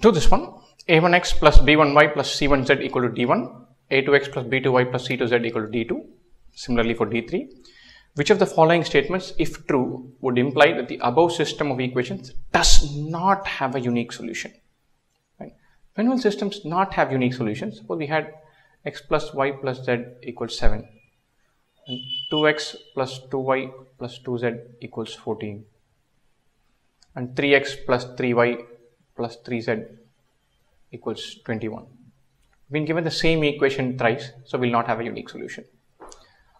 Do this one. a1x plus b1y plus c1z equal to d1. a2x plus b2y plus c2z equal to d2. Similarly for d3. Which of the following statements, if true, would imply that the above system of equations does not have a unique solution? Right? When will systems not have unique solutions? Suppose we had x plus y plus z equals 7. And 2x plus 2y plus 2z equals 14. And 3x plus 3y plus 3z equals 21. We've been given the same equation thrice, so we'll not have a unique solution.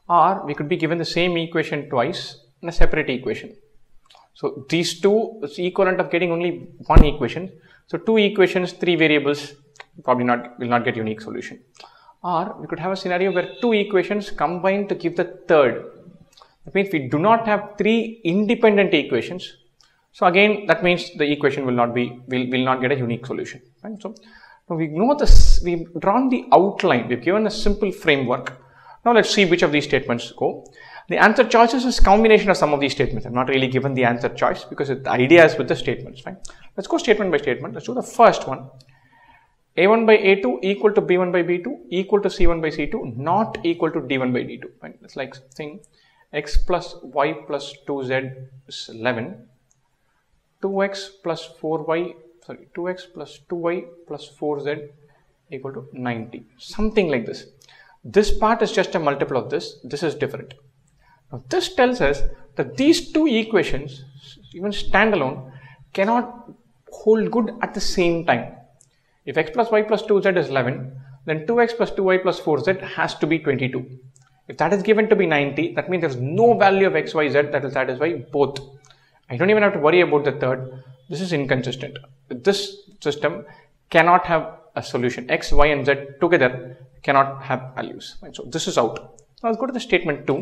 Or we could be given the same equation twice in a separate equation. So these two is equivalent of getting only one equation. So two equations, three variables, probably will not get unique solution. Or we could have a scenario where two equations combine to give the third. That means we do not have three independent equations. So again, that means the equation will not get a unique solution. Right? So we know this. We've drawn the outline. We've given a simple framework. Now let's see which of these statements go. The answer choices is combination of some of these statements. I'm not really given the answer choice because the idea is with the statements, right? Let's go statement by statement. Let's do the first one. A1 by A2 equal to B1 by B2 equal to C1 by C2 not equal to D1 by D2, right? It's like saying x plus y plus 2z is 11. 2x plus 2y plus 4z equal to 90. Something like this. This part is just a multiple of this. This is different. Now, this tells us that these two equations, even standalone, cannot hold good at the same time. If x plus y plus 2z is 11, then 2x plus 2y plus 4z has to be 22. If that is given to be 90, that means there is no value of x, y, z that will satisfy both. I don't even have to worry about the third. This is inconsistent. This system cannot have a solution. X, y, and z together cannot have values. Right? So this is out. Now let's go to the statement 2.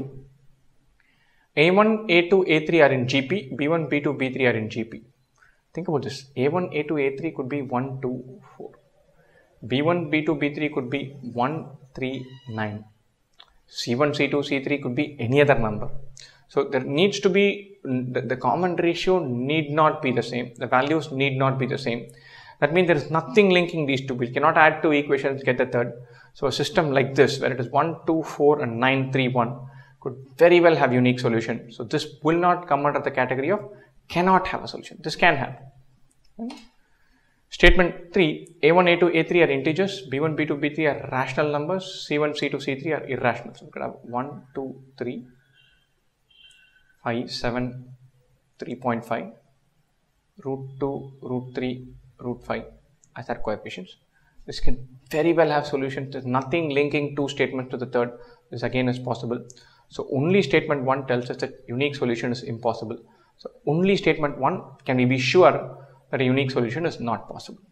A1, A2, A3 are in GP. B1, B2, B3 are in GP. Think about this. A1, A2, A3 could be 1, 2, 4. B1, B2, B3 could be 1, 3, 9. C1, C2, C3 could be any other number. So there needs to be, the common ratio need not be the same. The values need not be the same. That means there is nothing linking these two. We cannot add two equations, get the third. So a system like this, where it is 1, 2, 4 and 9, 3, 1 could very well have unique solution. So this will not come under the category of cannot have a solution. This can have. Okay. Statement 3, A1, A2, A3 are integers, B1, B2, B3 are rational numbers, C1, C2, C3 are irrational. So we could have 1, 2, 3, 5, 7, 3.5, root 2, root 3, root 5 as our coefficients. This can very well have solutions. There's nothing linking two statements to the third. This again is possible. So only statement 1 tells us that unique solution is impossible. So only statement 1 can we be sure that a unique solution is not possible.